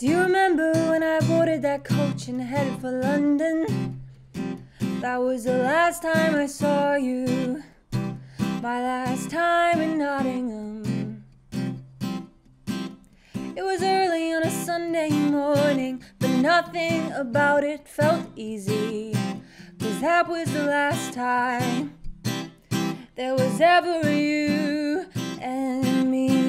Do you remember when I boarded that coach and headed for London? That was the last time I saw you, my last time in Nottingham. It was early on a Sunday morning, but nothing about it felt easy, 'cause that was the last time there was ever you and me.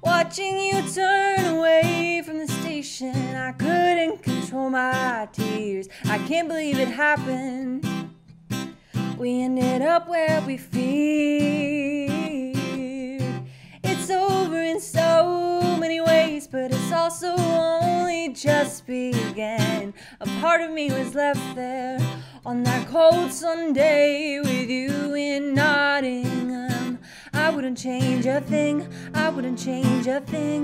Watching you turn away from the station, I couldn't control my tears. I can't believe it happened. We ended up where we feared. It's over in so many ways, but it's also only just began. A part of me was left there on that cold Sunday with you in Nottingham. I wouldn't change a thing, I wouldn't change a thing.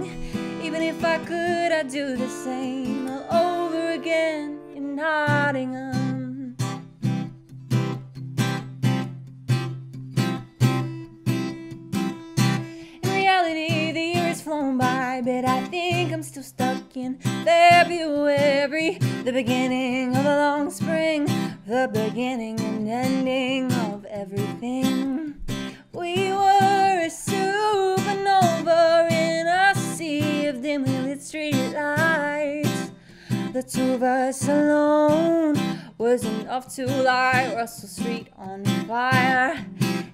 Even if I could, I'd do the same all over again in Nottingham. Flown by, but I think I'm still stuck in February, the beginning of a long spring, the beginning and ending of everything. We were a supernova in a sea of dimly lit street lights. The two of us alone was enough to light Russell Street on fire.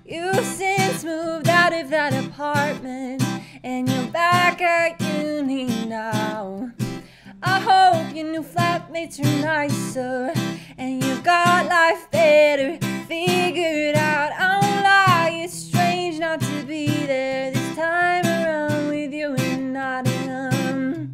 You've since moved out of that apartment, and you're back at uni now. I hope your new flatmates are nicer, and you've got life better figured out. I won't lie, it's strange not to be there this time around with you in Nottingham.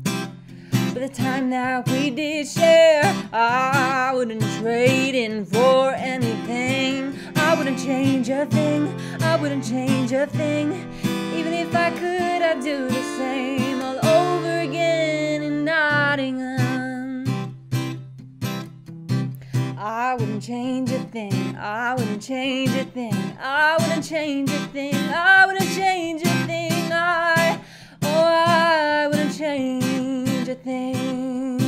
But the time that we did share, I wouldn't trade in for anything. I wouldn't change a thing, I wouldn't change a thing. Even if I could, I'd do the same all over again in Nottingham. I wouldn't change a thing, I wouldn't change a thing, I wouldn't change a thing, I wouldn't change a thing, I wouldn't change a thing.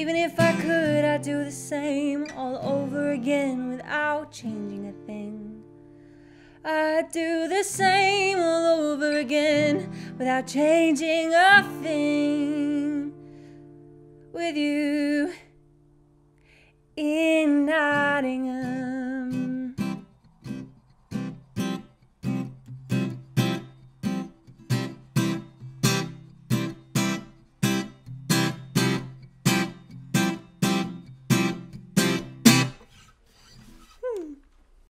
Even if I could, I'd do the same all over again without changing a thing. I'd do the same all over again without changing a thing with you in Nottingham.